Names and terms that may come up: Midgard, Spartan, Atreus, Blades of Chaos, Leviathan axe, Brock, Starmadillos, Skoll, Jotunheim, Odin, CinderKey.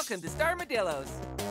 Welcome to Starmadillos!